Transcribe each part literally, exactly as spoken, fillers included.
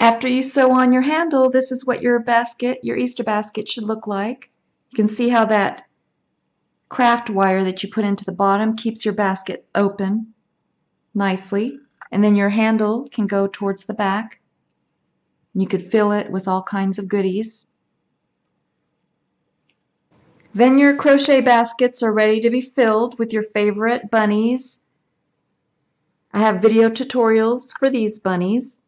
After you sew on your handle, this is what your basket, your Easter basket, should look like. You can see how that craft wire that you put into the bottom keeps your basket open nicely. And then your handle can go towards the back. You could fill it with all kinds of goodies. Then your crochet baskets are ready to be filled with your favorite bunnies. I have video tutorials for these bunnies.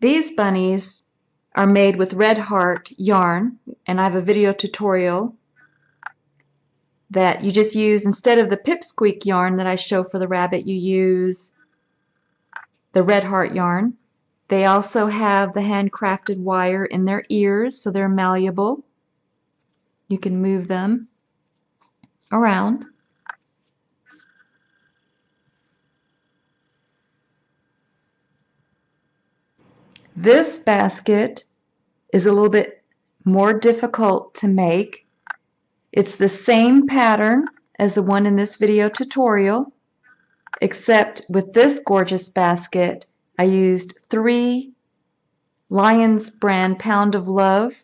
These bunnies are made with Red Heart yarn, and I have a video tutorial that you just use, instead of the Pipsqueak yarn that I show for the rabbit, you use the Red Heart yarn. They also have the handcrafted wire in their ears, so they're malleable. You can move them around. This basket is a little bit more difficult to make. It's the same pattern as the one in this video tutorial, except with this gorgeous basket, I used three Lion's Brand Pound of Love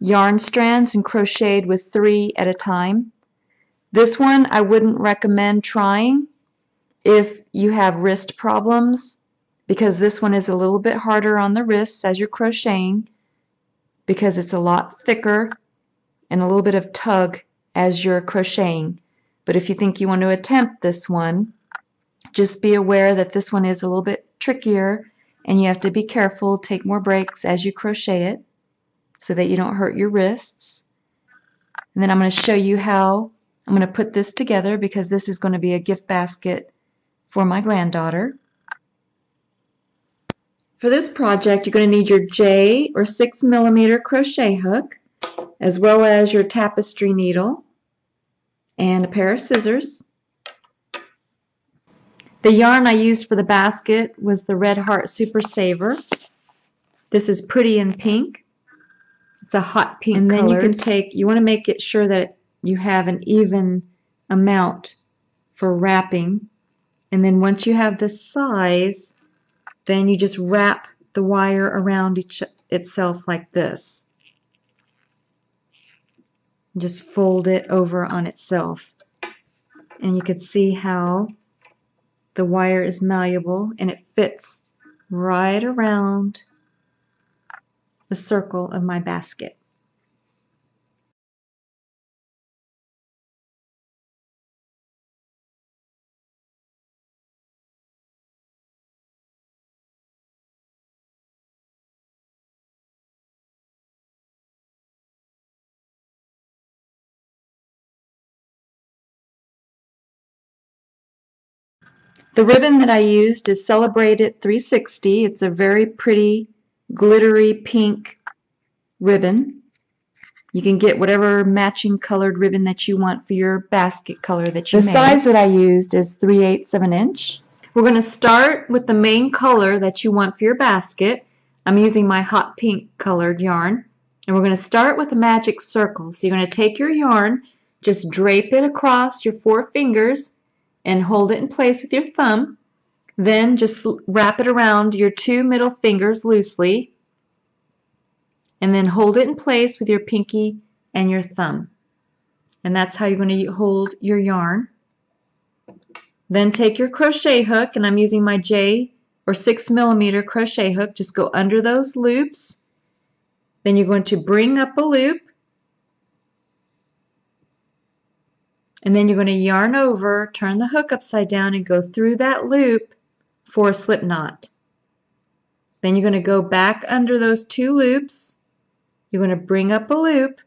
yarn strands and crocheted with three at a time. This one I wouldn't recommend trying if you have wrist problems, because this one is a little bit harder on the wrists as you're crocheting, because it's a lot thicker and a little bit of tug as you're crocheting. But if you think you want to attempt this one, just be aware that this one is a little bit trickier and you have to be careful, take more breaks as you crochet it so that you don't hurt your wrists. And then I'm going to show you how I'm going to put this together, because this is going to be a gift basket for my granddaughter. For this project, you're going to need your J or six millimeter crochet hook, as well as your tapestry needle and a pair of scissors. The yarn I used for the basket was the Red Heart Super Saver. This is pretty in pink. It's a hot pink and then color. You can take, you want to make it sure that you have an even amount for wrapping. And then once you have the size, then you just wrap the wire around each itself like this. Just fold it over on itself. And you can see how the wire is malleable and it fits right around the circle of my basket. The ribbon that I used is Celebrate It three sixty. It's a very pretty, glittery pink ribbon. You can get whatever matching colored ribbon that you want for your basket color that you made. The size that I used is three eighths of an inch. We're going to start with the main color that you want for your basket. I'm using my hot pink colored yarn. And we're going to start with a magic circle. So you're going to take your yarn, just drape it across your four fingers, and hold it in place with your thumb. Then just wrap it around your two middle fingers loosely, and then hold it in place with your pinky and your thumb. And that's how you're going to hold your yarn. Then take your crochet hook, and I'm using my J or six millimeter crochet hook. Just go under those loops. Then you're going to bring up a loop, and then you're going to yarn over, turn the hook upside down, and go through that loop for a slip knot. Then you're going to go back under those two loops. You're going to bring up a loop.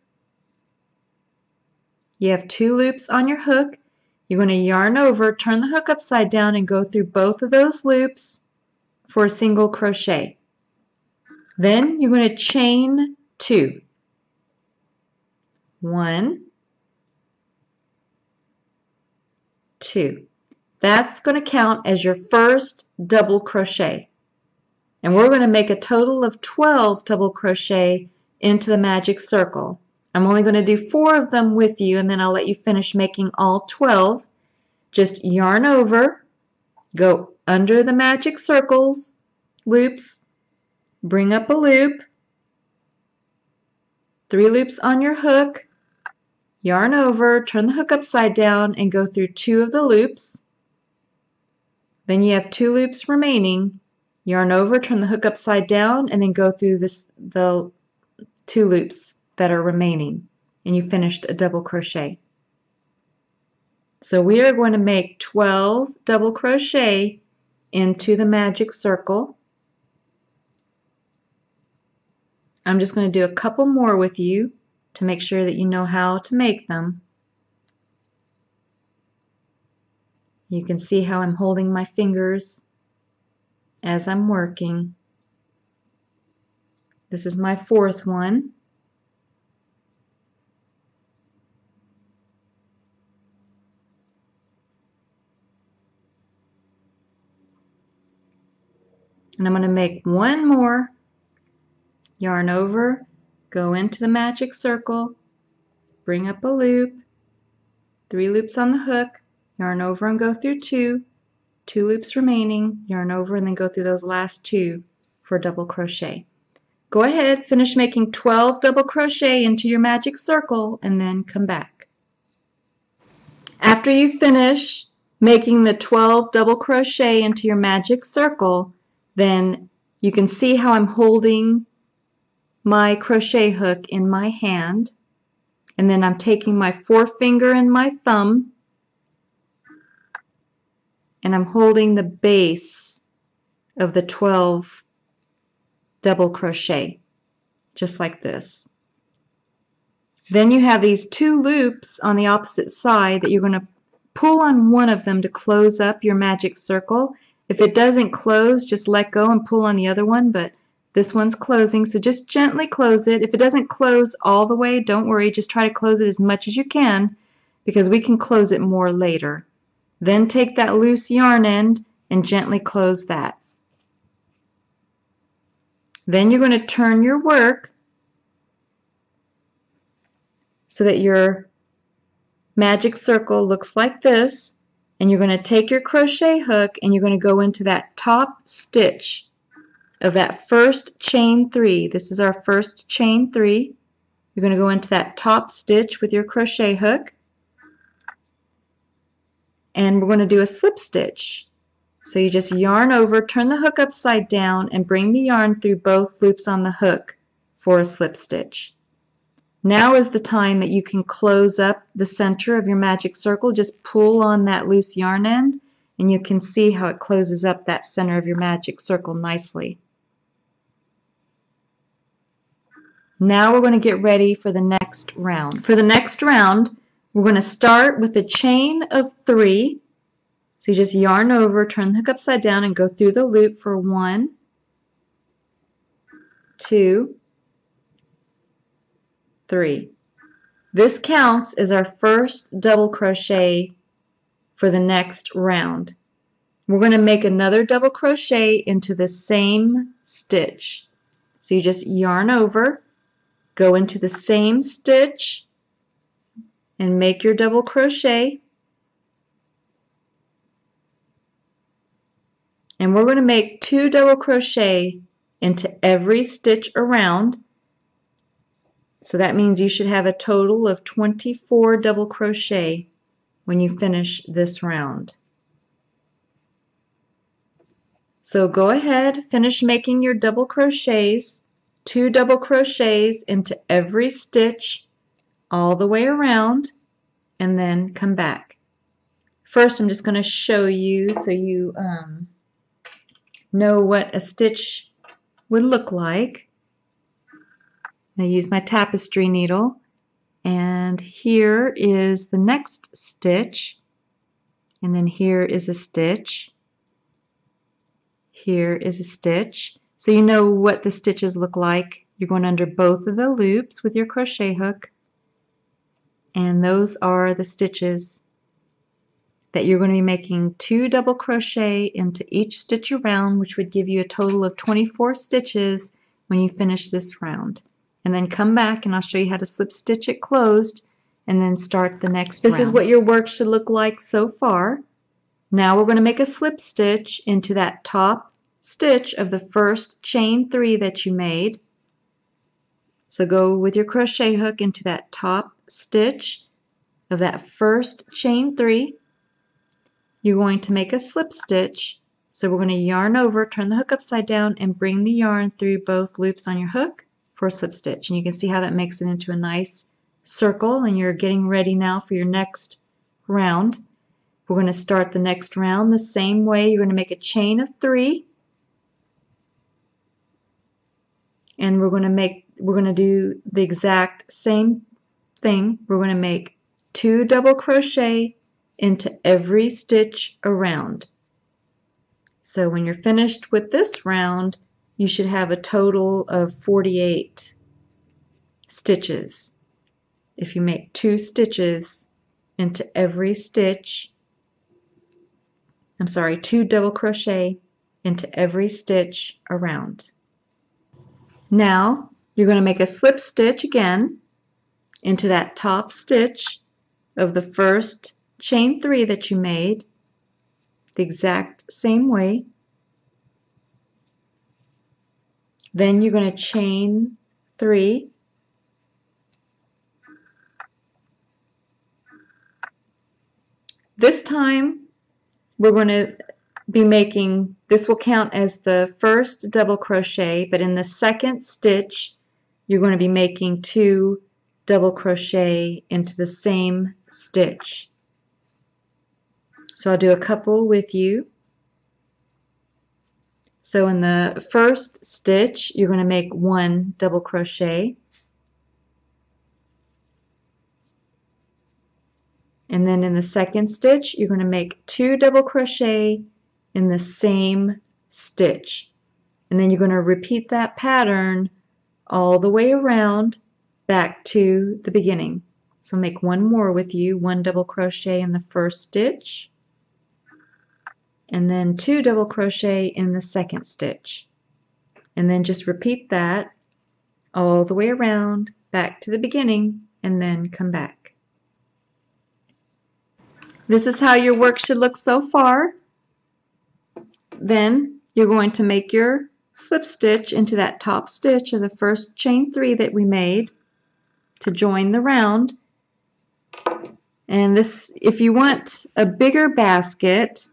You have two loops on your hook. You're going to yarn over, turn the hook upside down, and go through both of those loops for a single crochet. Then you're going to chain two. One, two. That's going to count as your first double crochet. And we're going to make a total of twelve double crochet into the magic circle. I'm only going to do four of them with you, and then I'll let you finish making all twelve. Just yarn over, go under the magic circles, loops, bring up a loop, three loops on your hook, yarn over, turn the hook upside down, and go through two of the loops. Then you have two loops remaining. Yarn over, turn the hook upside down, and then go through this the two loops that are remaining, and you finished a double crochet. So we are going to make twelve double crochet into the magic circle. I'm just going to do a couple more with you to make sure that you know how to make them. You can see how I'm holding my fingers as I'm working. This is my fourth one. And I'm going to make one more, yarn over, go into the magic circle, bring up a loop, three loops on the hook, yarn over and go through two, two loops remaining, yarn over and then go through those last two for double crochet. Go ahead, finish making twelve double crochet into your magic circle and then come back. After you finish making the twelve double crochet into your magic circle, then you can see how I'm holding my crochet hook in my hand, and then I'm taking my forefinger and my thumb and I'm holding the base of the twelve double crochet just like this. Then you have these two loops on the opposite side that you're going to pull on one of them to close up your magic circle. If it doesn't close, just let go and pull on the other one, but this one's closing, so just gently close it. If it doesn't close all the way, don't worry, just try to close it as much as you can because we can close it more later. Then take that loose yarn end and gently close that. Then you're going to turn your work so that your magic circle looks like this. And you're going to take your crochet hook and you're going to go into that top stitch of that first chain three. This is our first chain three. You're going to go into that top stitch with your crochet hook. And we're going to do a slip stitch. So you just yarn over, turn the hook upside down, and bring the yarn through both loops on the hook for a slip stitch. Now is the time that you can close up the center of your magic circle. Just pull on that loose yarn end and you can see how it closes up that center of your magic circle nicely. Now we're going to get ready for the next round. For the next round, we're going to start with a chain of three. So you just yarn over, turn the hook upside down, and go through the loop for one, two, three. This counts as our first double crochet for the next round. We're going to make another double crochet into the same stitch. So you just yarn over, go into the same stitch, and make your double crochet. And we're going to make two double crochet into every stitch around. So that means you should have a total of twenty-four double crochet when you finish this round. So go ahead, finish making your double crochets, two double crochets into every stitch all the way around, and then come back. First, I'm just going to show you so you um, know what a stitch would look like. I use my tapestry needle, and here is the next stitch. and then here is a stitch, here is a stitch. So you know what the stitches look like. You're going under both of the loops with your crochet hook, and those are the stitches that you're going to be making two double crochet into each stitch around, which would give you a total of twenty-four stitches when you finish this round. And then come back and I'll show you how to slip stitch it closed and then start the next round. This is what your work should look like so far. Now we're going to make a slip stitch into that top stitch of the first chain three that you made. So go with your crochet hook into that top stitch of that first chain three. You're going to make a slip stitch. So we're going to yarn over, turn the hook upside down, and bring the yarn through both loops on your hook for a slip stitch. And you can see how that makes it into a nice circle, and you're getting ready now for your next round. We're going to start the next round the same way. You're going to make a chain of three, and we're going to make we're going to do the exact same thing. We're going to make two double crochet into every stitch around. So when you're finished with this round, you should have a total of forty-eight stitches if you make two stitches into every stitch. I'm sorry, two double crochet into every stitch around. Now you're going to make a slip stitch again into that top stitch of the first chain three that you made the exact same way. Then you're going to chain three, this time we're going to be making, this will count as the first double crochet, but in the second stitch you're going to be making two double crochet into the same stitch. So I'll do a couple with you. So in the first stitch you're going to make one double crochet, and then in the second stitch you're going to make two double crochet in the same stitch, and then you're going to repeat that pattern all the way around back to the beginning. So make one more with you, one double crochet in the first stitch, and then two double crochet in the second stitch, and then just repeat that all the way around back to the beginning and then come back. This is how your work should look so far. Then you're going to make your slip stitch into that top stitch of the first chain three that we made to join the round. And this, if you want a bigger basket,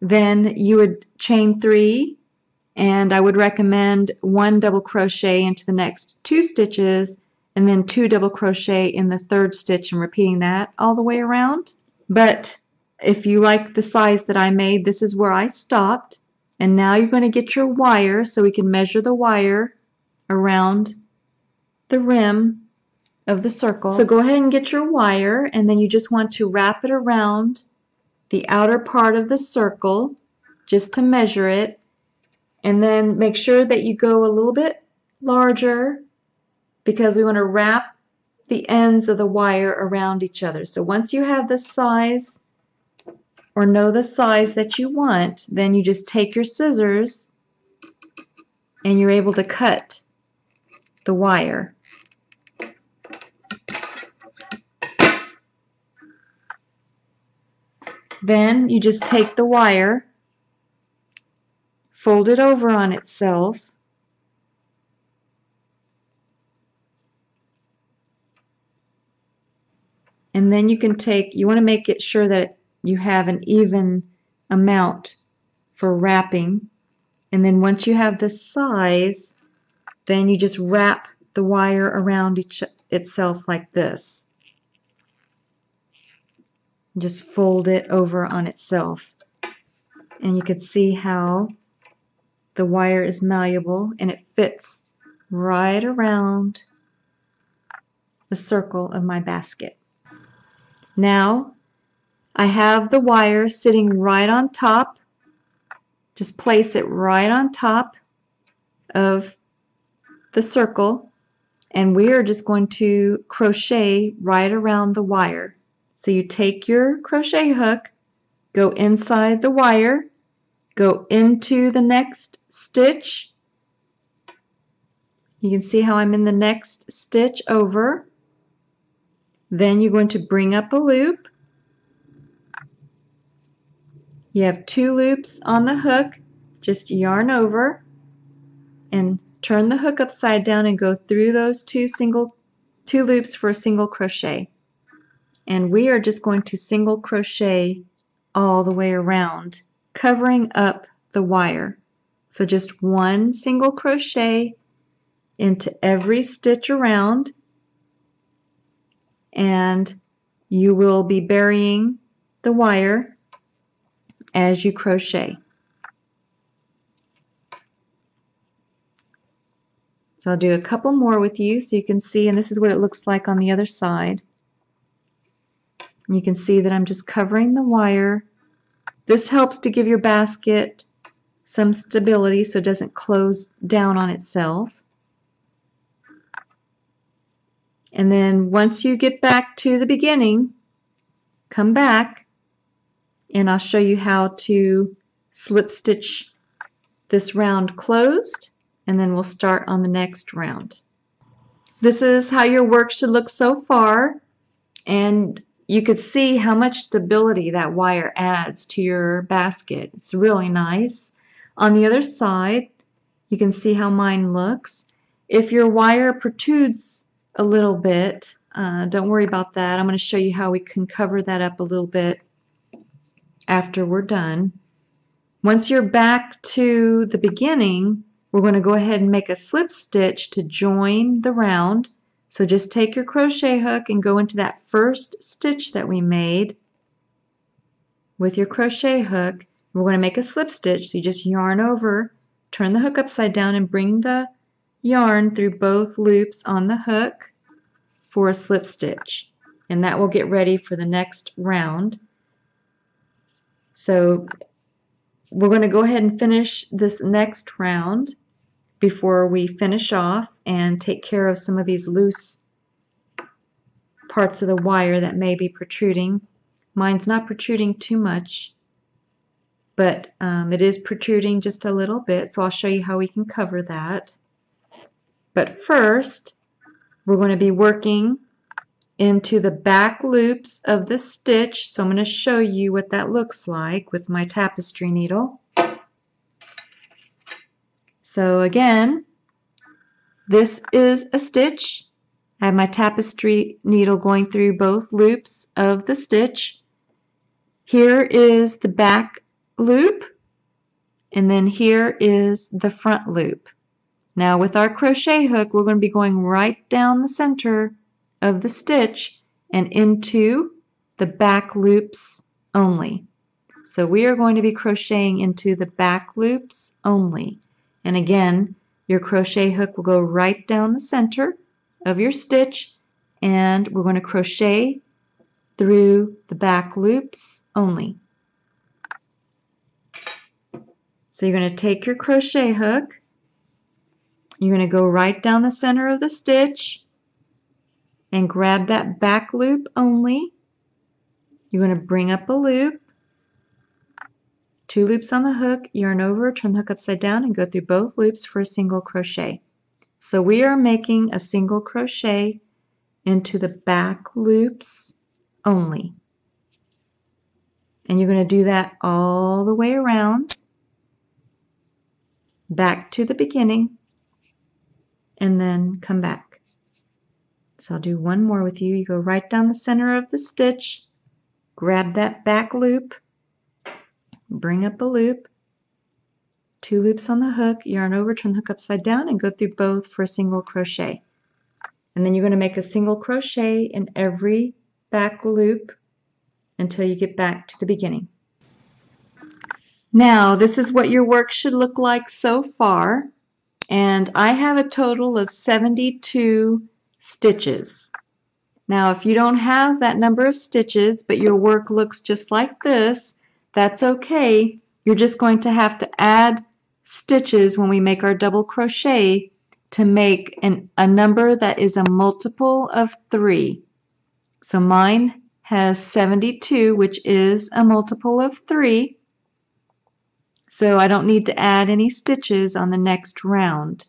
then you would chain three, and I would recommend one double crochet into the next two stitches and then two double crochet in the third stitch, and repeating that all the way around. But if you like the size that I made, this is where I stopped. And now you're going to get your wire so we can measure the wire around the rim of the circle. So go ahead and get your wire, and then you just want to wrap it around the outer part of the circle just to measure it, and then make sure that you go a little bit larger because we want to wrap the ends of the wire around each other. So once you have the size or know the size that you want, then you just take your scissors and you're able to cut the wire. Then you just take the wire, fold it over on itself, and then you can take, you want to make it sure that you have an even amount for wrapping, and then once you have the size, then you just wrap the wire around each itself like this. Just fold it over on itself, and you can see how the wire is malleable and it fits right around the circle of my basket. Now I have the wire sitting right on top. Just place it right on top of the circle, and we are just going to crochet right around the wire. So you take your crochet hook, go inside the wire, go into the next stitch. You can see how I'm in the next stitch over. Then you're going to bring up a loop. You have two loops on the hook. Just yarn over and turn the hook upside down and go through those two single two loops for a single crochet. And we are just going to single crochet all the way around, covering up the wire. So just one single crochet into every stitch around, and you will be burying the wire as you crochet. So I'll do a couple more with you so you can see, and this is what it looks like on the other side. And you can see that I'm just covering the wire. This helps to give your basket some stability so it doesn't close down on itself. And then once you get back to the beginning, come back and I'll show you how to slip stitch this round closed, and then we'll start on the next round. This is how your work should look so far, and you could see how much stability that wire adds to your basket. It's really nice. On the other side, you can see how mine looks. If your wire protrudes a little bit, uh, don't worry about that. I'm going to show you how we can cover that up a little bit after we're done. Once you're back to the beginning, we're going to go ahead and make a slip stitch to join the round. So just take your crochet hook and go into that first stitch that we made with your crochet hook. We're going to make a slip stitch, so you just yarn over, turn the hook upside down, and bring the yarn through both loops on the hook for a slip stitch. And that will get ready for the next round. So we're going to go ahead and finish this next round before we finish off and take care of some of these loose parts of the wire that may be protruding. Mine's not protruding too much, but um, it is protruding just a little bit, so I'll show you how we can cover that. But first, we're going to be working into the back loops of the stitch, so I'm going to show you what that looks like with my tapestry needle. So again, this is a stitch. I have my tapestry needle going through both loops of the stitch. Here is the back loop, and then here is the front loop. Now with our crochet hook, we're going to be going right down the center of the stitch and into the back loops only. So we are going to be crocheting into the back loops only. And again, your crochet hook will go right down the center of your stitch, and we're going to crochet through the back loops only. So you're going to take your crochet hook, you're going to go right down the center of the stitch and grab that back loop only. You're going to bring up a loop, two loops on the hook, yarn over, turn the hook upside down, and go through both loops for a single crochet. So we are making a single crochet into the back loops only. And you're going to do that all the way around, back to the beginning, and then come back. So I'll do one more with you. You go right down the center of the stitch, grab that back loop, bring up a loop, two loops on the hook, yarn over, turn the hook upside down, and go through both for a single crochet. And then you're going to make a single crochet in every back loop until you get back to the beginning. Now, this is what your work should look like so far, and I have a total of seventy-two stitches. Now, if you don't have that number of stitches, but your work looks just like this, that's okay. You're just going to have to add stitches when we make our double crochet to make an, a number that is a multiple of three. So mine has seventy-two, which is a multiple of three. So I don't need to add any stitches on the next round.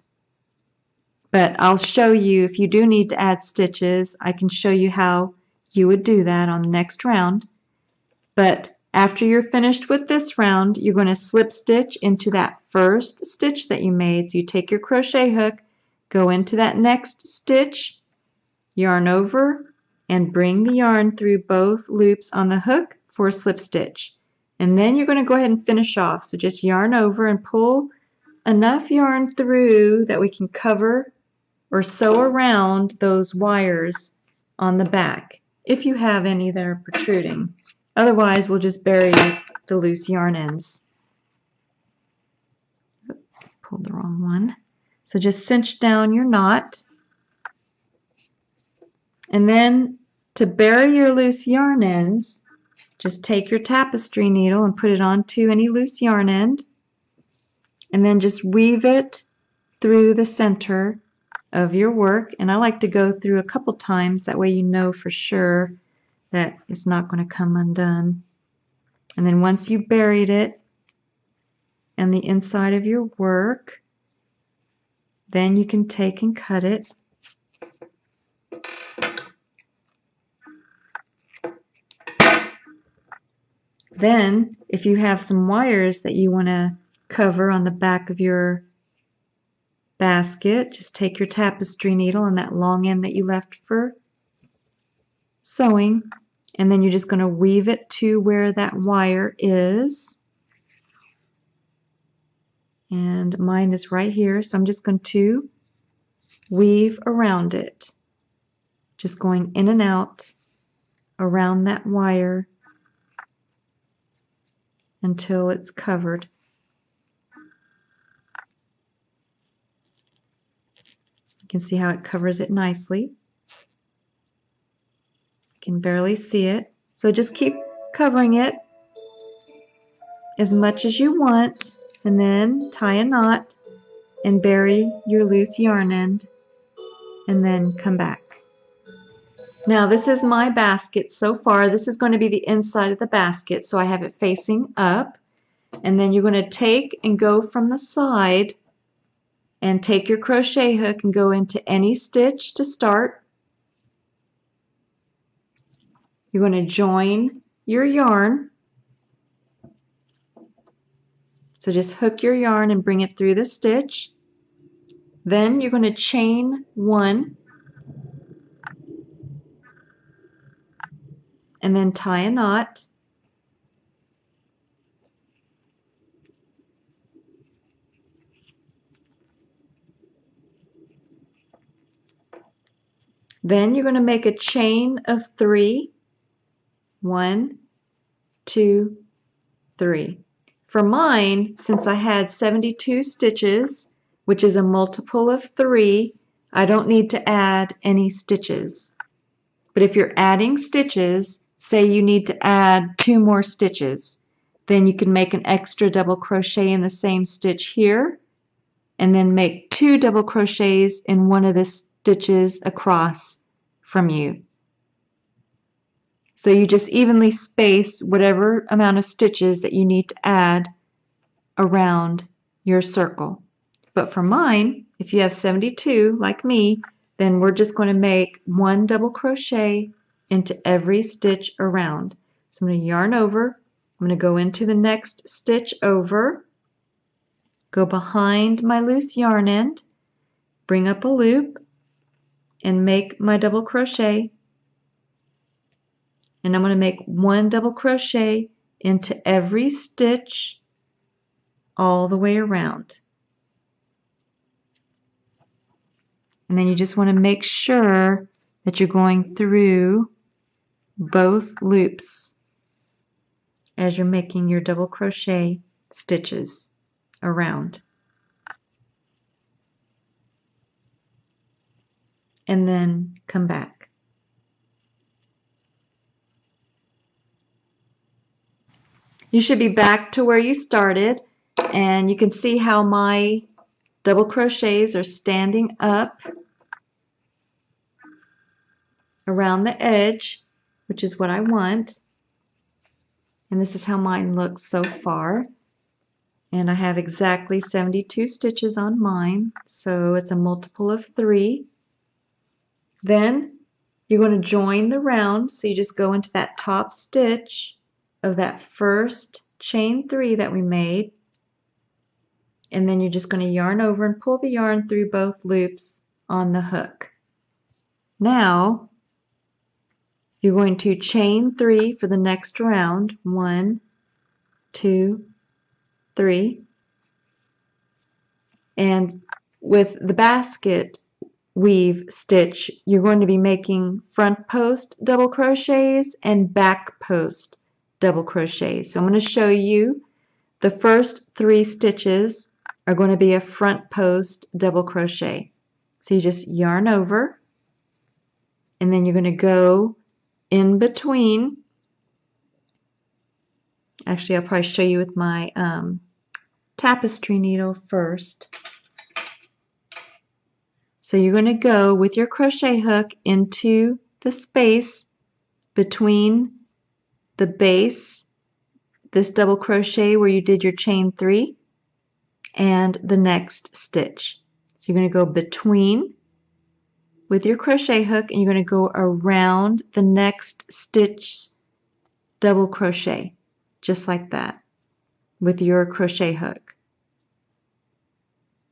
But I'll show you, if you do need to add stitches, I can show you how you would do that on the next round. But after you're finished with this round, you're going to slip stitch into that first stitch that you made. So you take your crochet hook, go into that next stitch, yarn over, and bring the yarn through both loops on the hook for a slip stitch. And then you're going to go ahead and finish off. So just yarn over and pull enough yarn through that we can cover or sew around those wires on the back, if you have any that are protruding. Otherwise, we'll just bury the loose yarn ends. Pulled the wrong one. So just cinch down your knot. And then to bury your loose yarn ends, just take your tapestry needle and put it onto any loose yarn end, and then just weave it through the center of your work. And I like to go through a couple times, that way you know for sure that it's not going to come undone. And then once you buried it and the inside of your work, then you can take and cut it. Then, if you have some wires that you want to cover on the back of your basket, just take your tapestry needle and that long end that you left for sewing, and then you're just going to weave it to where that wire is. And mine is right here, so I'm just going to weave around it, just going in and out around that wire until it's covered. You can see how it covers it nicely. You can barely see it. So just keep covering it as much as you want, and then tie a knot and bury your loose yarn end, and then come back. Now, this is my basket so far. This is going to be the inside of the basket, so I have it facing up. And then you're going to take and go from the side and take your crochet hook and go into any stitch to start. You're going to join your yarn. So just hook your yarn and bring it through the stitch. Then you're going to chain one, and then tie a knot. Then you're going to make a chain of three. One, two, three. For mine, since I had seventy-two stitches, which is a multiple of three, I don't need to add any stitches. But if you're adding stitches, say you need to add two more stitches, then you can make an extra double crochet in the same stitch here, and then make two double crochets in one of the stitches across from you. So you just evenly space whatever amount of stitches that you need to add around your circle. But for mine, if you have seventy-two like me, then we're just going to make one double crochet into every stitch around. So I'm going to yarn over, I'm going to go into the next stitch over, go behind my loose yarn end, bring up a loop, and make my double crochet. And I'm going to make one double crochet into every stitch all the way around. And then you just want to make sure that you're going through both loops as you're making your double crochet stitches around. And then come back. You should be back to where you started, and you can see how my double crochets are standing up around the edge, which is what I want. And this is how mine looks so far. And I have exactly seventy-two stitches on mine, so it's a multiple of three. Then you're going to join the round, so you just go into that top stitch of that first chain three that we made, and then you're just going to yarn over and pull the yarn through both loops on the hook. Now you're going to chain three for the next round, one, two, three, and with the basket weave stitch you're going to be making front post double crochets and back post double crochets. So I'm going to show you the first three stitches are going to be a front post double crochet. So you just yarn over, and then you're going to go in between. Actually, I'll probably show you with my um, tapestry needle first. So you're going to go with your crochet hook into the space between the base, this double crochet where you did your chain three, and the next stitch. So you're going to go between with your crochet hook, and you're going to go around the next stitch double crochet, just like that, with your crochet hook.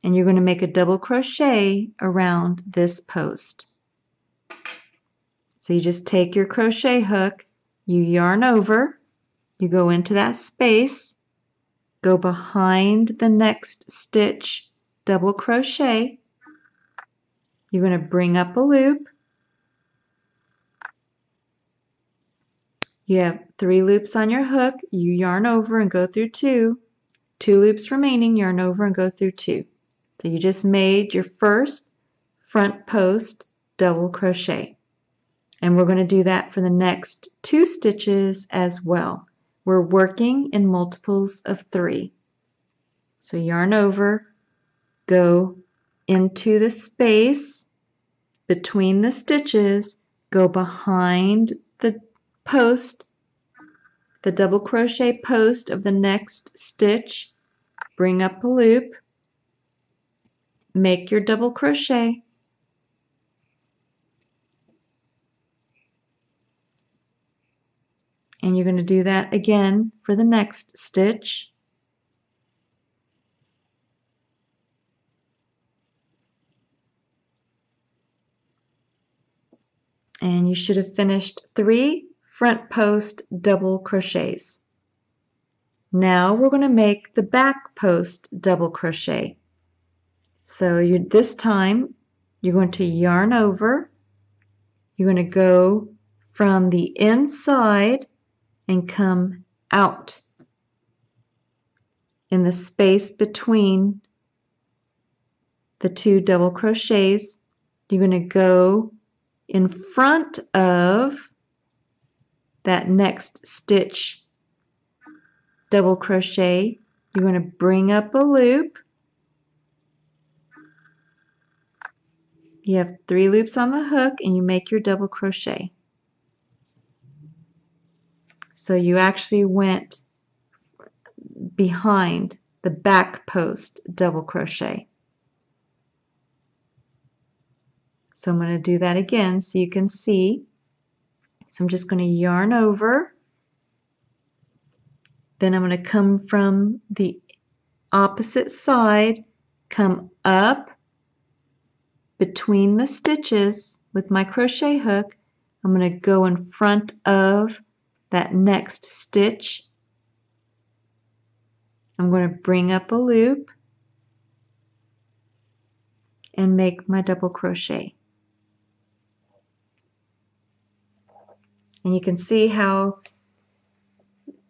And you're going to make a double crochet around this post. So you just take your crochet hook, you yarn over, you go into that space, go behind the next stitch double crochet, you're going to bring up a loop, you have three loops on your hook, you yarn over and go through two, two loops remaining, yarn over and go through two. So you just made your first front post double crochet, and we're going to do that for the next two stitches as well. We're working in multiples of three. So yarn over, go into the space between the stitches, go behind the post, the double crochet post of the next stitch, bring up a loop, make your double crochet, and you're going to do that again for the next stitch. And you should have finished three front post double crochets. Now we're going to make the back post double crochet. So you, this time you're going to yarn over, you're going to go from the inside and come out in the space between the two double crochets. You're going to go in front of that next stitch double crochet. You're going to bring up a loop. You have three loops on the hook, and you make your double crochet. So you actually went behind the back post double crochet. So I'm going to do that again so you can see. So I'm just going to yarn over. Then I'm going to come from the opposite side, come up between the stitches with my crochet hook. I'm going to go in front of that next stitch. I'm going to bring up a loop and make my double crochet. And you can see how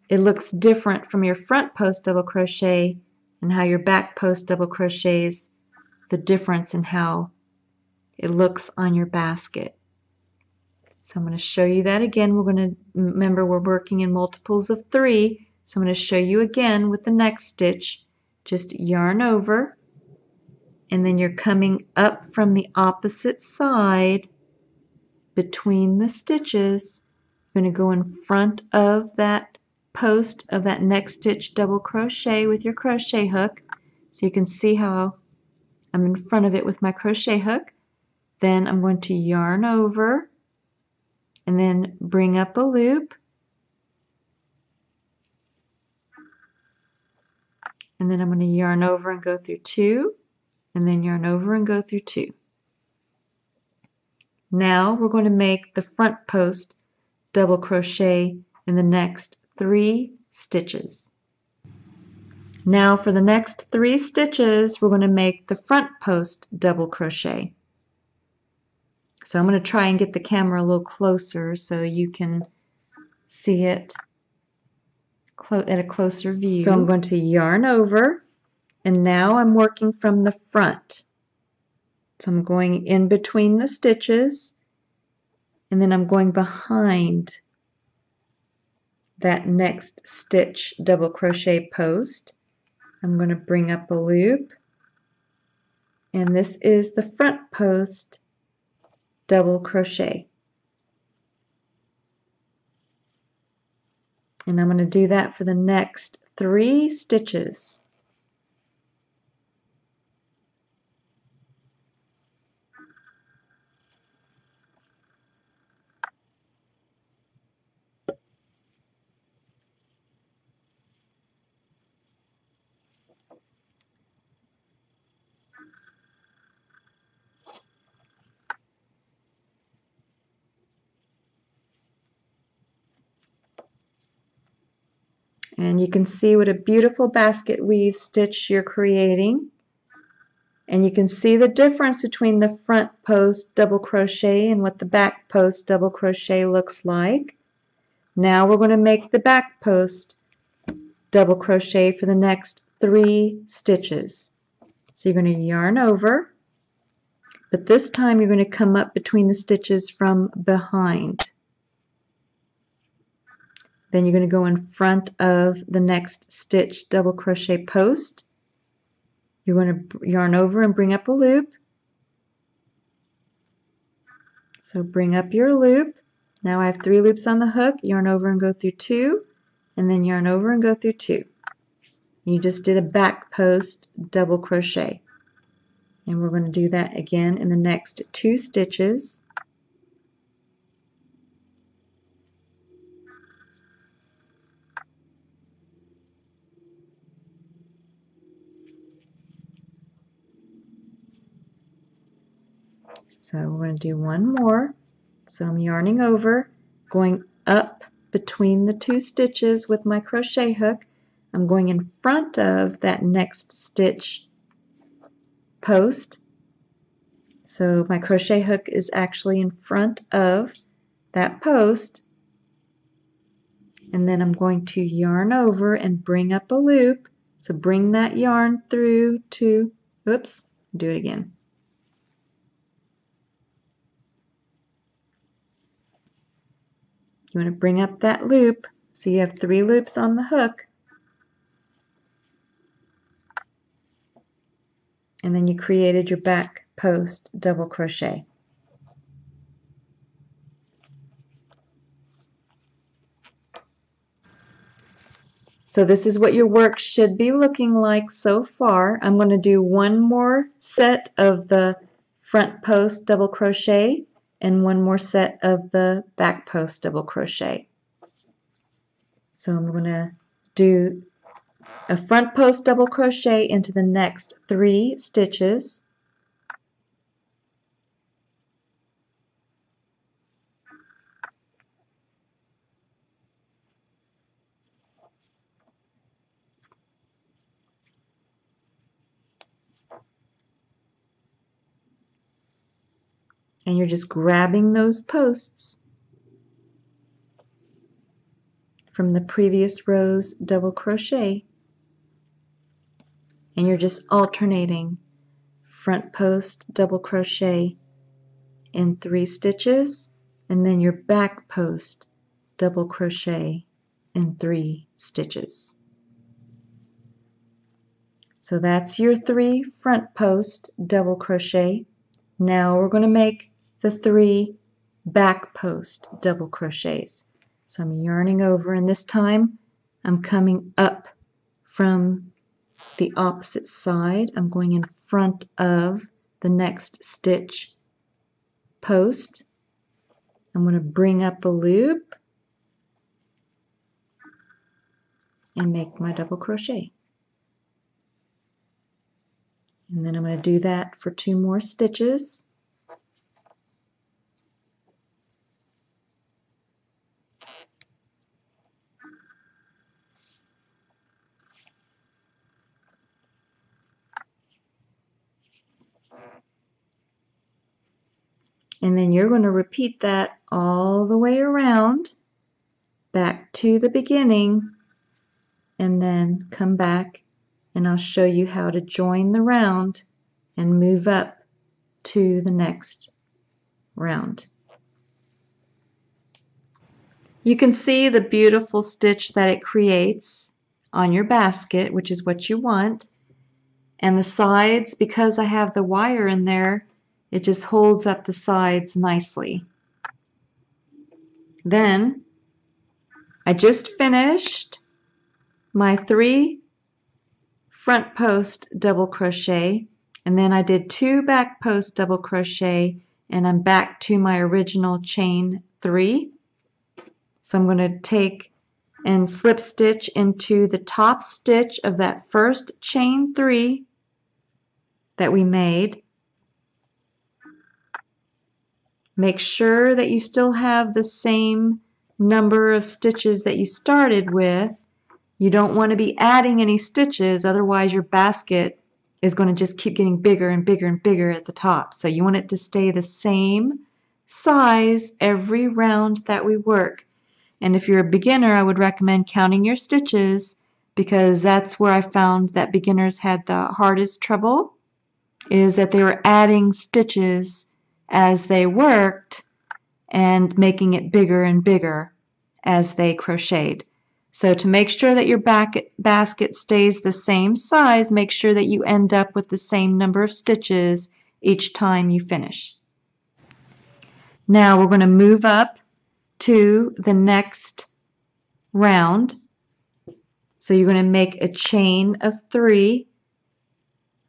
it looks different from your front post double crochet and how your back post double crochets, the difference in how it looks on your basket. So I'm going to show you that again. We're going to remember we're working in multiples of three, So I'm going to show you again with the next stitch. Just yarn over, and then you're coming up from the opposite side between the stitches. You're going to go in front of that post of that next stitch, double crochet with your crochet hook. So you can see how I'm in front of it with my crochet hook. Then I'm going to yarn over and then bring up a loop, and then I'm going to yarn over and go through two, and then yarn over and go through two. Now we're going to make the front post double crochet in the next three stitches. Now for the next three stitches, we're going to make the front post double crochet. So I'm going to try and get the camera a little closer so you can see it at a closer view. So I'm going to yarn over, and now I'm working from the front. So I'm going in between the stitches, and then I'm going behind that next stitch double crochet post. I'm going to bring up a loop, and this is the front post double crochet. And I'm going to do that for the next three stitches. And you can see what a beautiful basket weave stitch you're creating. And you can see the difference between the front post double crochet and what the back post double crochet looks like. Now we're going to make the back post double crochet for the next three stitches. So you're going to yarn over, but this time you're going to come up between the stitches from behind. Then you're going to go in front of the next stitch double crochet post. You're going to yarn over and bring up a loop. So bring up your loop. Now I have three loops on the hook. Yarn over and go through two, and then yarn over and go through two. You just did a back post double crochet. And we're going to do that again in the next two stitches. So we're going to do one more. So I'm yarning over, going up between the two stitches with my crochet hook. I'm going in front of that next stitch post. So my crochet hook is actually in front of that post. And then I'm going to yarn over and bring up a loop. So bring that yarn through to, oops, do it again. You want to bring up that loop, so you have three loops on the hook. And then you created your back post double crochet. So this is what your work should be looking like so far. I'm going to do one more set of the front post double crochet and one more set of the back post double crochet. So I'm going to do a front post double crochet into the next three stitches. And you're just grabbing those posts from the previous row's double crochet, and you're just alternating front post double crochet in three stitches, and then your back post double crochet and three stitches. So that's your three front post double crochet. Now we're going to make the three back post double crochets. So I'm yarning over, and this time I'm coming up from the opposite side. I'm going in front of the next stitch post. I'm going to bring up a loop and make my double crochet. And then I'm going to do that for two more stitches. And then you're going to repeat that all the way around back to the beginning, and then come back and I'll show you how to join the round and move up to the next round. You can see the beautiful stitch that it creates on your basket, which is what you want. And the sides, because I have the wire in there, it just holds up the sides nicely. Then I just finished my three front post double crochet, and then I did two back post double crochet, and I'm back to my original chain three. So I'm going to take and slip stitch into the top stitch of that first chain three that we made. Make sure that you still have the same number of stitches that you started with. You don't want to be adding any stitches, otherwise your basket is going to just keep getting bigger and bigger and bigger at the top. So you want it to stay the same size every round that we work. And if you're a beginner, I would recommend counting your stitches, because that's where I found that beginners had the hardest trouble, is that they were adding stitches as they worked and making it bigger and bigger as they crocheted. So to make sure that your back basket stays the same size, make sure that you end up with the same number of stitches each time you finish. Now we're going to move up to the next round. So you're going to make a chain of three.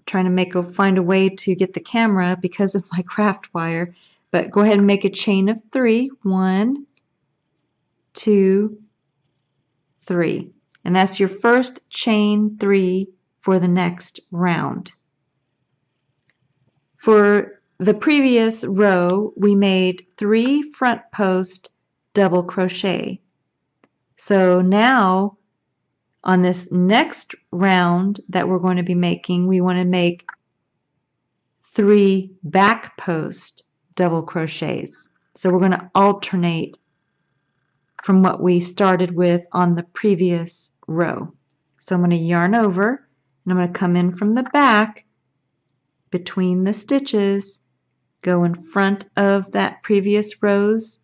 Trying to make a, find a way to get the camera because of my craft wire, but go ahead and make a chain of three. One, two, three. And that's your first chain three for the next round. For the previous row, we made three front post double crochet. So now on this next round that we're going to be making, we want to make three back post double crochets. So we're going to alternate from what we started with on the previous row. So I'm going to yarn over, and I'm going to come in from the back between the stitches, go in front of that previous row's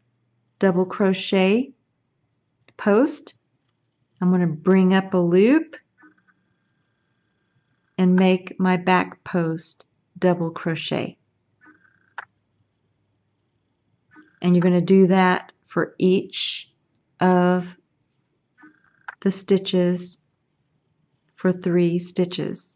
double crochet post. I'm going to bring up a loop and make my back post double crochet. And you're going to do that for each of the stitches for three stitches.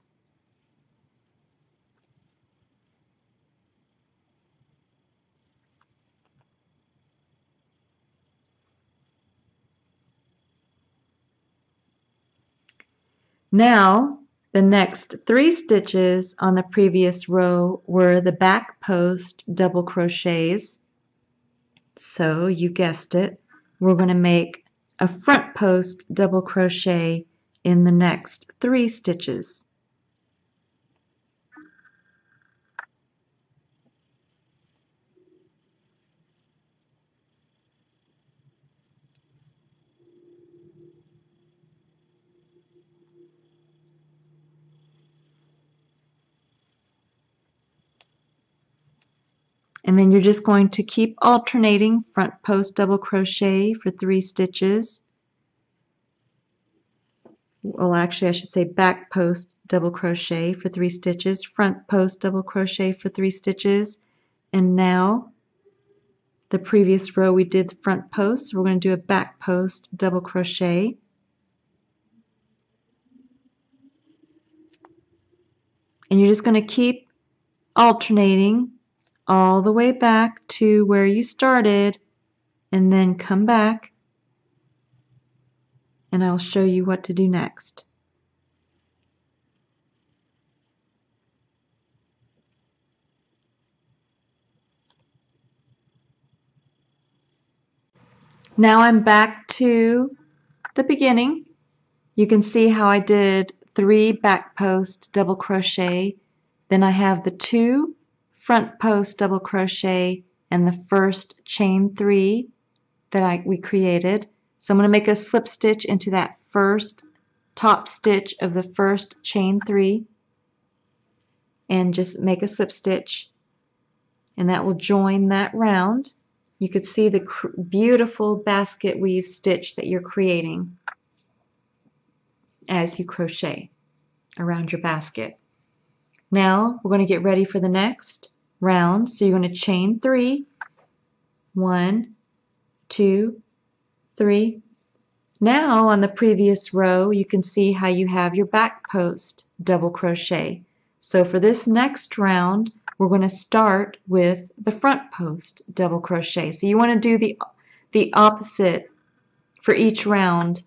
Now, the next three stitches on the previous row were the back post double crochets. So, you guessed it, we're going to make a front post double crochet in the next three stitches. And then you're just going to keep alternating front post double crochet for three stitches well actually I should say back post double crochet for three stitches, front post double crochet for three stitches, and now the previous row we did front post, so we're going to do a back post double crochet, and you're just going to keep alternating all the way back to where you started and then come back, and I'll show you what to do next. Now I'm back to the beginning. You can see how I did three back post double crochet, then I have the two front post double crochet and the first chain three that I, we created. So I'm going to make a slip stitch into that first top stitch of the first chain three and just make a slip stitch, and that will join that round. You could see the cr beautiful basket weave stitch that you're creating as you crochet around your basket. Now we're going to get ready for the next round. So you're going to chain three. One, two, three. Now on the previous row you can see how you have your back post double crochet. So for this next round we're going to start with the front post double crochet. So you want to do the, the opposite for each round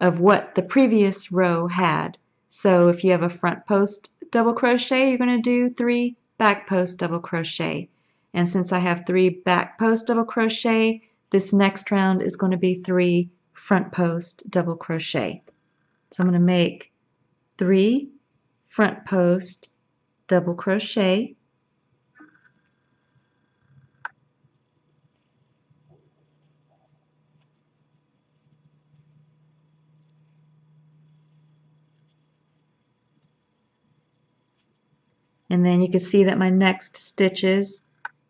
of what the previous row had. So if you have a front post double crochet, you're going to do three back post double crochet, and since I have three back post double crochet, this next round is going to be three front post double crochet. So I'm going to make three front post double crochet, and then you can see that my next stitches,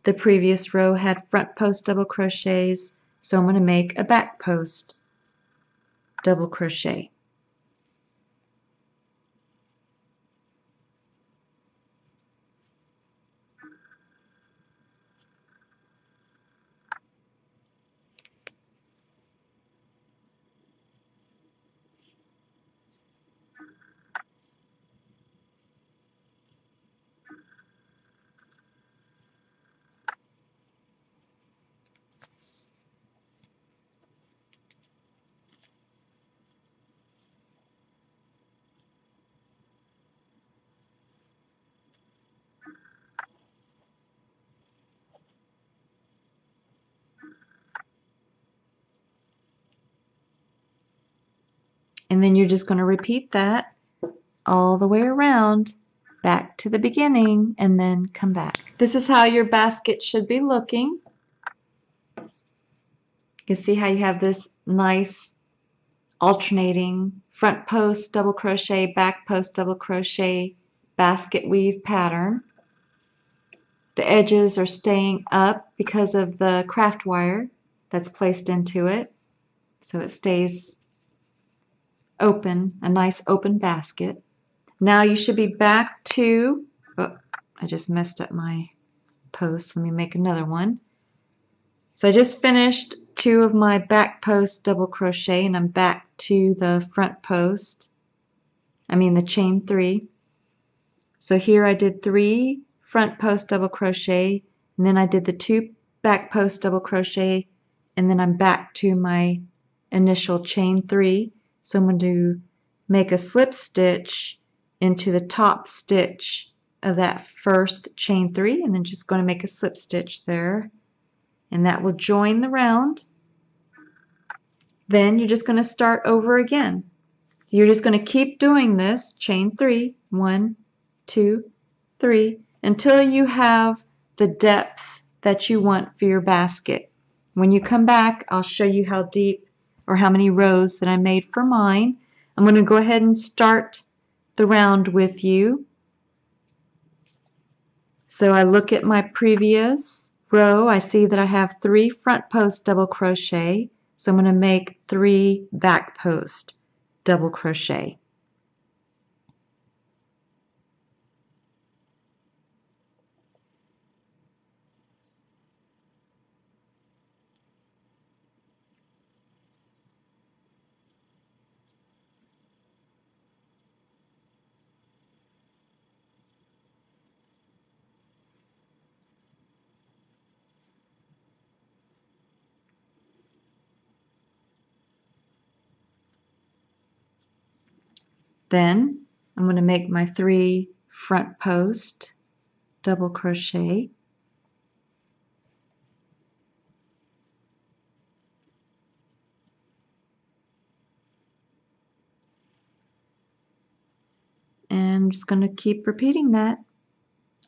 the previous row had front post double crochets, so I'm going to make a back post double crochet. And then you're just going to repeat that all the way around back to the beginning and then come back. This is how your basket should be looking. You can see how you have this nice alternating front post double crochet, back post double crochet basket weave pattern. The edges are staying up because of the craft wire that's placed into it, so it stays open, a nice open basket. Now you should be back to, oh, I just messed up my post, let me make another one. So I just finished two of my back post double crochet and I'm back to the front post, I mean the chain three. So here I did three front post double crochet, and then I did the two back post double crochet, and then I'm back to my initial chain three. So I'm going to make a slip stitch into the top stitch of that first chain three, and then just going to make a slip stitch there, and that will join the round. Then you're just going to start over again. You're just going to keep doing this, chain three, one, two, three, until you have the depth that you want for your basket. When you come back, I'll show you how deep or how many rows that I made for mine. I'm going to go ahead and start the round with you. So I look at my previous row, I see that I have three front post double crochet, so I'm going to make three back post double crochet. Then I'm going to make my three front post, double crochet, and I'm just going to keep repeating that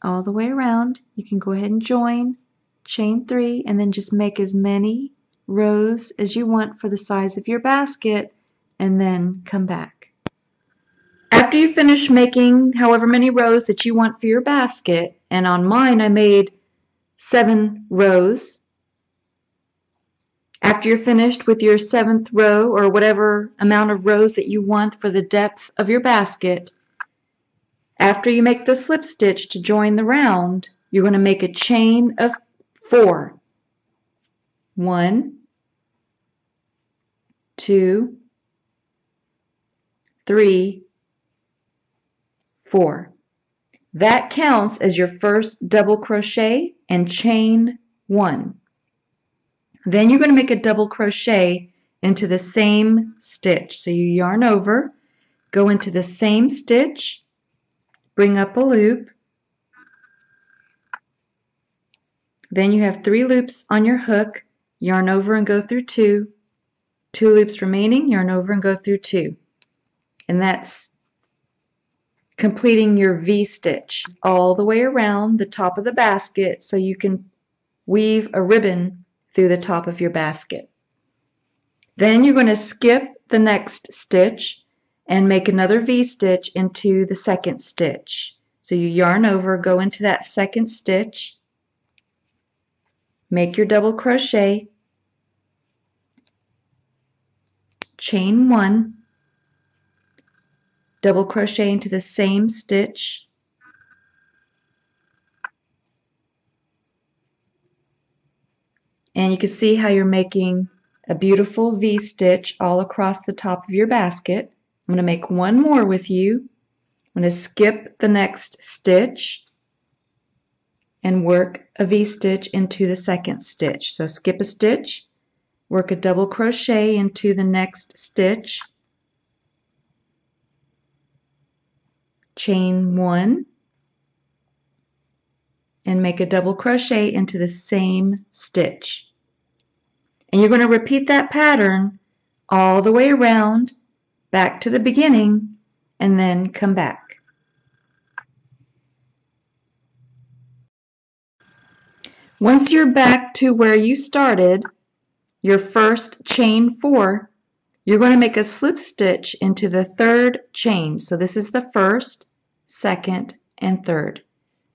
all the way around. You can go ahead and join, chain three, and then just make as many rows as you want for the size of your basket, and then come back. After you finish making however many rows that you want for your basket, and on mine I made seven rows. After you're finished with your seventh row, or whatever amount of rows that you want for the depth of your basket, after you make the slip stitch to join the round, you're going to make a chain of four. One, two, three, four. That counts as your first double crochet and chain one. Then you're going to make a double crochet into the same stitch. So you yarn over, go into the same stitch, bring up a loop, then you have three loops on your hook, yarn over and go through two, two loops remaining, yarn over and go through two, and that's completing your V stitch all the way around the top of the basket, so you can weave a ribbon through the top of your basket. Then you're going to skip the next stitch and make another V-stitch into the second stitch. So you yarn over, go into that second stitch, make your double crochet, chain one, double crochet into the same stitch, and you can see how you're making a beautiful V-stitch all across the top of your basket. I'm going to make one more with you. I'm going to skip the next stitch and work a V-stitch into the second stitch. So skip a stitch, work a double crochet into the next stitch, chain one, and make a double crochet into the same stitch. And you're going to repeat that pattern all the way around, back to the beginning, and then come back. Once you're back to where you started, your first chain four, you're going to make a slip stitch into the third chain. So this is the first, second, and third.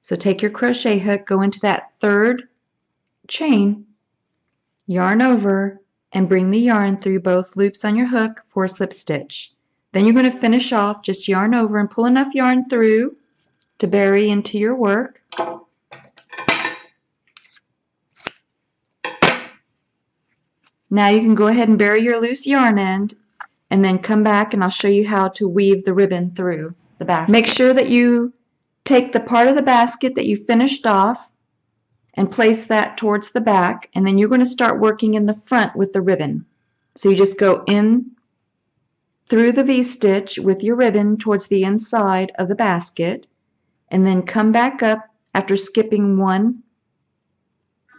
So take your crochet hook, go into that third chain, yarn over, and bring the yarn through both loops on your hook for a slip stitch. Then you're going to finish off, just yarn over and pull enough yarn through to bury into your work. Now you can go ahead and bury your loose yarn end and then come back, and I'll show you how to weave the ribbon through the basket. Make sure that you take the part of the basket that you finished off and place that towards the back, and then you're going to start working in the front with the ribbon. So you just go in through the V-stitch with your ribbon towards the inside of the basket, and then come back up after skipping one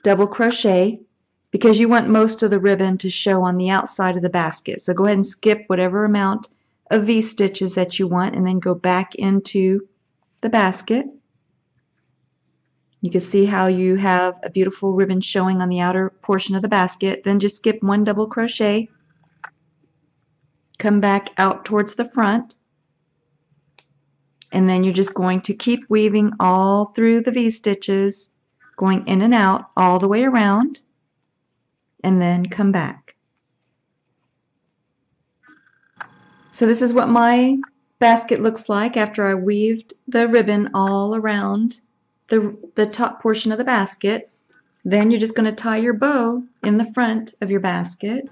double crochet, because you want most of the ribbon to show on the outside of the basket. So go ahead and skip whatever amount of V-stitches that you want, and then go back into the basket. You can see how you have a beautiful ribbon showing on the outer portion of the basket. Then just skip one double crochet, come back out towards the front, and then you're just going to keep weaving all through the V-stitches, going in and out all the way around, and then come back. So this is what my basket looks like after I weaved the ribbon all around The, the top portion of the basket. Then you're just going to tie your bow in the front of your basket.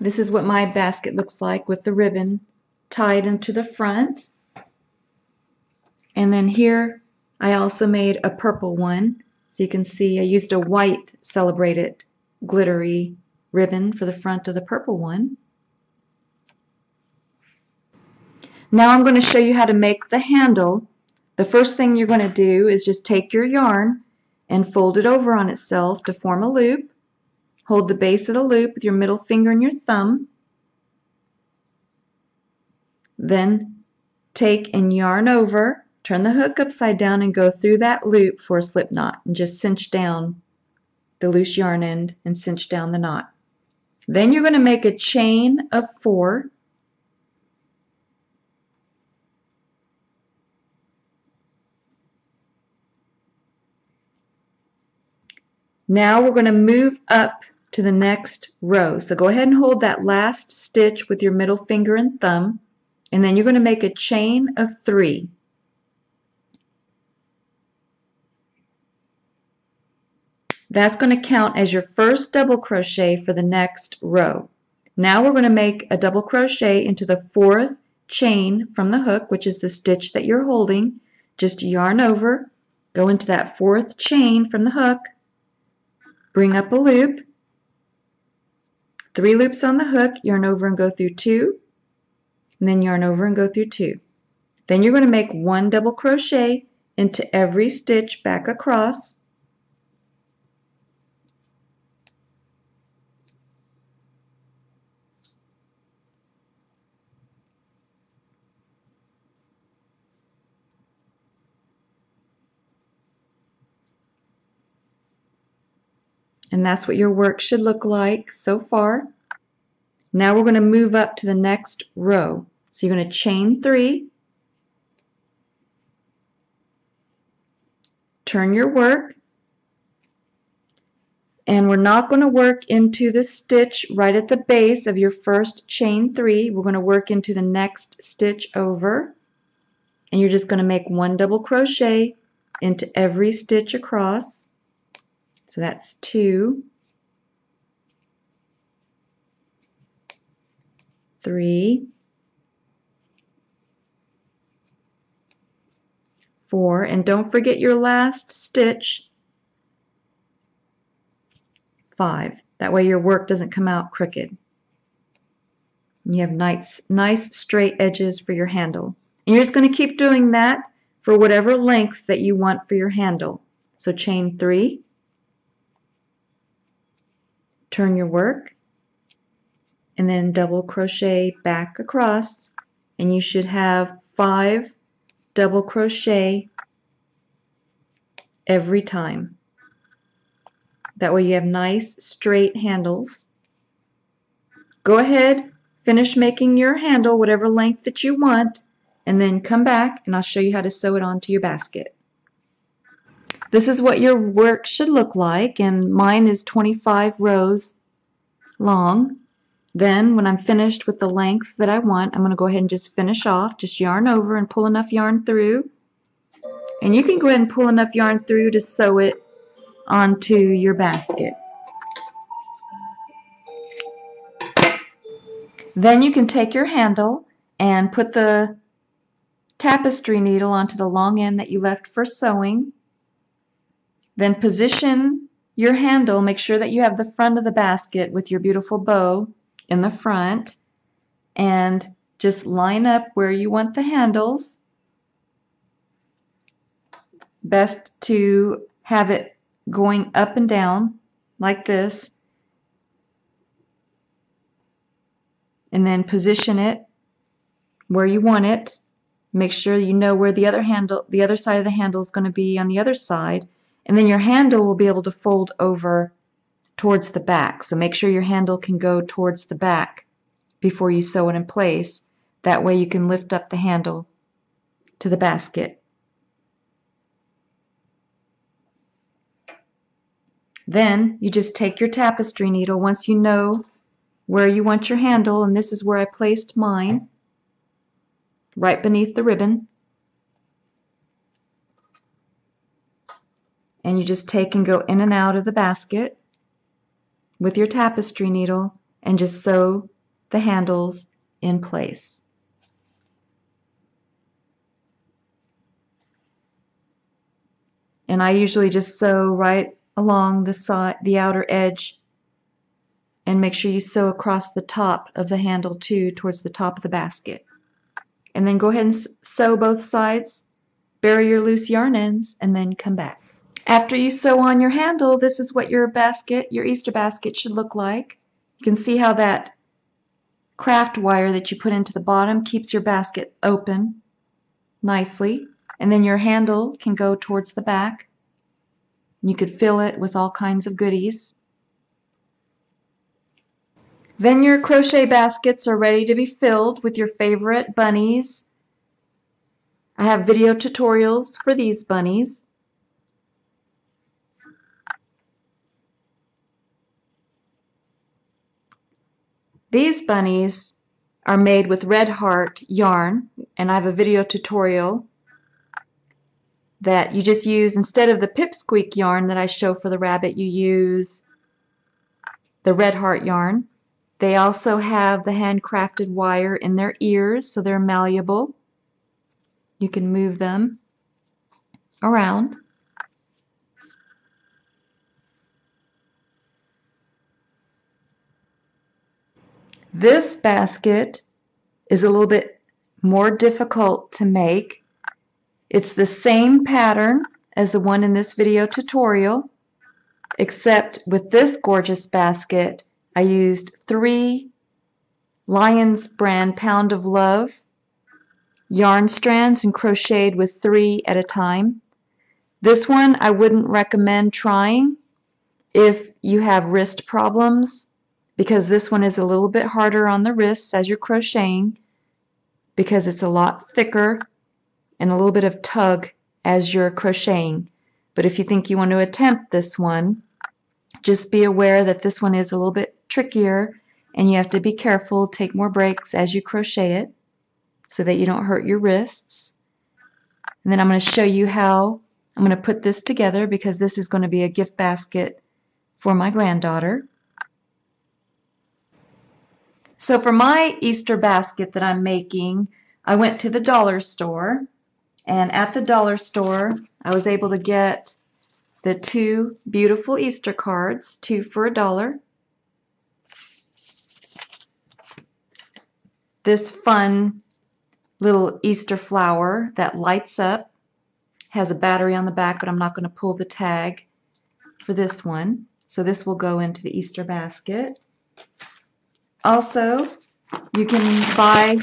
This is what my basket looks like with the ribbon tied into the front. And then here I also made a purple one, so you can see I used a white Celebrate It glittery ribbon for the front of the purple one. Now I'm going to show you how to make the handle. The first thing you're going to do is just take your yarn and fold it over on itself to form a loop. Hold the base of the loop with your middle finger and your thumb. Then take and yarn over, turn the hook upside down and go through that loop for a slip knot and just cinch down the loose yarn end and cinch down the knot. Then you're going to make a chain of four. Now we're going to move up to the next row. So go ahead and hold that last stitch with your middle finger and thumb, and then you're going to make a chain of three. That's going to count as your first double crochet for the next row. Now we're going to make a double crochet into the fourth chain from the hook, which is the stitch that you're holding. Just yarn over, go into that fourth chain from the hook, bring up a loop, three loops on the hook, yarn over and go through two, and then yarn over and go through two. Then you're going to make one double crochet into every stitch back across. And that's what your work should look like so far. Now we're going to move up to the next row. So you're going to chain three, turn your work, and we're not going to work into the stitch right at the base of your first chain three. We're going to work into the next stitch over, and you're just going to make one double crochet into every stitch across. So that's two, three, four, and don't forget your last stitch, five. That way your work doesn't come out crooked. And you have nice, nice straight edges for your handle. And you're just going to keep doing that for whatever length that you want for your handle. So chain three. Turn your work and then double crochet back across, and you should have five double crochet every time. That way you have nice straight handles. Go ahead, finish making your handle whatever length that you want, and then come back and I'll show you how to sew it onto your basket. This is what your work should look like, and mine is twenty-five rows long. Then when I'm finished with the length that I want, I'm going to go ahead and just finish off. Just yarn over and pull enough yarn through. And you can go ahead and pull enough yarn through to sew it onto your basket. Then you can take your handle and put the tapestry needle onto the long end that you left for sewing. Then position your handle, make sure that you have the front of the basket with your beautiful bow in the front, and just line up where you want the handles. Best to have it going up and down like this, and then position it where you want it. Make sure you know where the other handle, the other side of the handle is going to be on the other side. And then your handle will be able to fold over towards the back. So make sure your handle can go towards the back before you sew it in place. That way you can lift up the handle to the basket. Then you just take your tapestry needle once you know where you want your handle, and this is where I placed mine, right beneath the ribbon. And you just take and go in and out of the basket with your tapestry needle and just sew the handles in place. And I usually just sew right along the side, the outer edge, and make sure you sew across the top of the handle too, towards the top of the basket. and then go ahead and sew both sides, bury your loose yarn ends, and then come back. After you sew on your handle, this is what your basket, your Easter basket, should look like. You can see how that craft wire that you put into the bottom keeps your basket open nicely, and then your handle can go towards the back. You could fill it with all kinds of goodies. Then your crochet baskets are ready to be filled with your favorite bunnies. I have video tutorials for these bunnies. These bunnies are made with Red Heart yarn, and I have a video tutorial that you just use, instead of the Pipsqueak yarn that I show for the rabbit, you use the Red Heart yarn. They also have the handcrafted wire in their ears, so they're malleable. You can move them around. This basket is a little bit more difficult to make. It's the same pattern as the one in this video tutorial, except with this gorgeous basket, I used three Lion's Brand Pound of Love yarn strands and crocheted with three at a time. This one I wouldn't recommend trying if you have wrist problems, because this one is a little bit harder on the wrists as you're crocheting, because it's a lot thicker and a little bit of tug as you're crocheting. But if you think you want to attempt this one, just be aware that this one is a little bit trickier and you have to be careful, take more breaks as you crochet it so that you don't hurt your wrists. And then I'm going to show you how I'm going to put this together, because this is going to be a gift basket for my granddaughter. So for my Easter basket that I'm making, I went to the dollar store, and at the dollar store I was able to get the two beautiful Easter cards, two for a dollar. This fun little Easter flower that lights up, has a battery on the back, but I'm not going to pull the tag for this one. So this will go into the Easter basket. Also, you can buy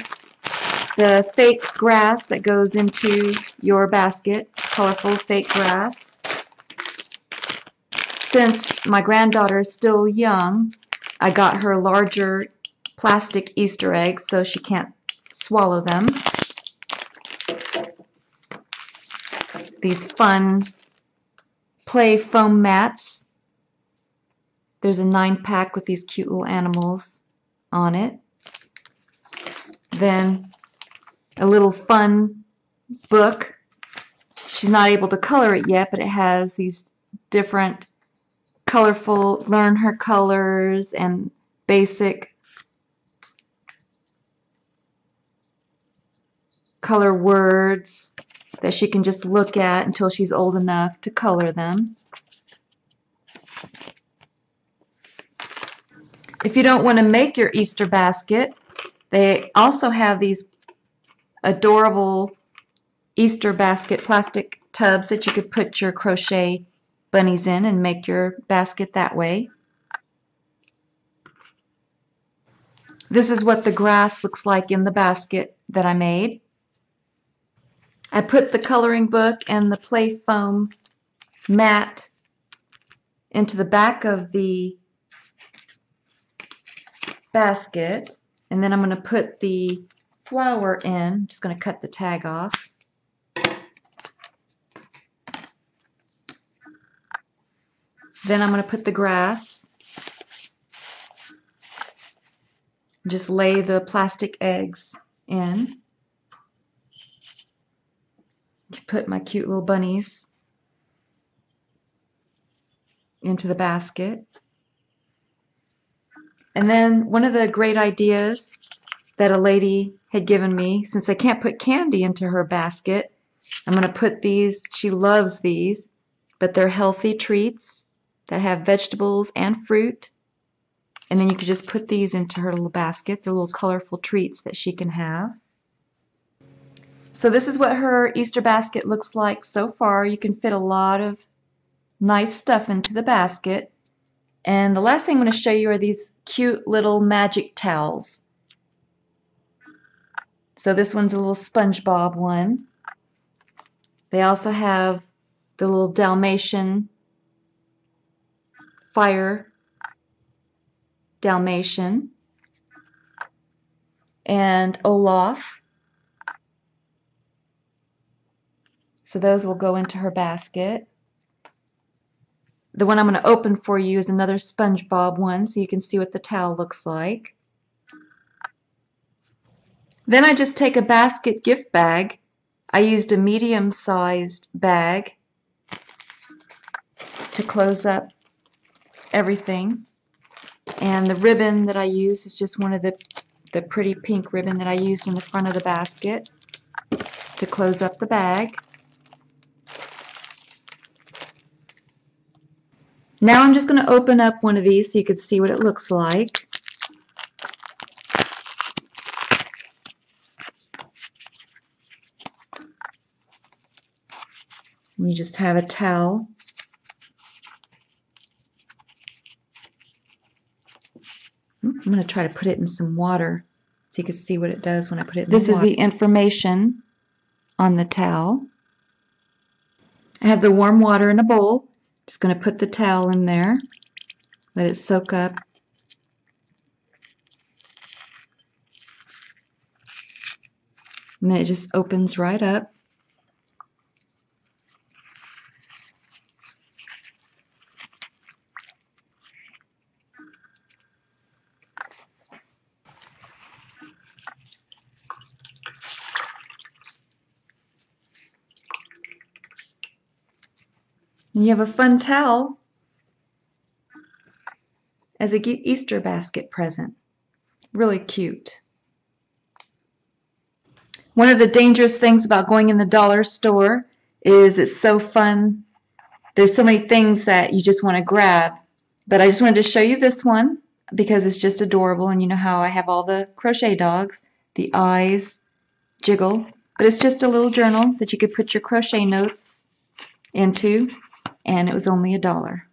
the fake grass that goes into your basket, colorful fake grass. Since my granddaughter is still young, I got her larger plastic Easter eggs so she can't swallow them. These fun play foam mats. There's a nine pack with these cute little animals on it. Then a little fun book. She's not able to color it yet, but it has these different colorful learn her colors and basic color words that she can just look at until she's old enough to color them. If you don't want to make your Easter basket, they also have these adorable Easter basket plastic tubs that you could put your crochet bunnies in and make your basket that way. This is what the grass looks like in the basket that I made. I put the coloring book and the play foam mat into the back of the basket, and then I'm going to put the flower in. I'm just going to cut the tag off. Then I'm going to put the grass. Just lay the plastic eggs in. Put my cute little bunnies into the basket. And then one of the great ideas that a lady had given me, since I can't put candy into her basket, I'm going to put these, she loves these, but they're healthy treats that have vegetables and fruit. And then you could just put these into her little basket, the little colorful treats that she can have. So this is what her Easter basket looks like so far. You can fit a lot of nice stuff into the basket. And the last thing I'm going to show you are these cute little magic towels. So this one's a little SpongeBob one. They also have the little Dalmatian, fire Dalmatian, and Olaf. So those will go into her basket. The one I'm going to open for you is another SpongeBob one, so you can see what the towel looks like. Then I just take a basket gift bag. I used a medium-sized bag to close up everything. And the ribbon that I use is just one of the, the pretty pink ribbon that I used in the front of the basket to close up the bag. Now I'm just going to open up one of these so you can see what it looks like. We just have a towel. I'm going to try to put it in some water so you can see what it does when I put it in the water. This is the information on the towel. I have the warm water in a bowl. Just going to put the towel in there, let it soak up. And then it just opens right up. You have a fun towel as a Easter basket present. Really cute. One of the dangerous things about going in the dollar store is it's so fun. There's so many things that you just want to grab. But I just wanted to show you this one because it's just adorable. And you know how I have all the crochet dogs, the eyes jiggle. But it's just a little journal that you could put your crochet notes into. And it was only a dollar.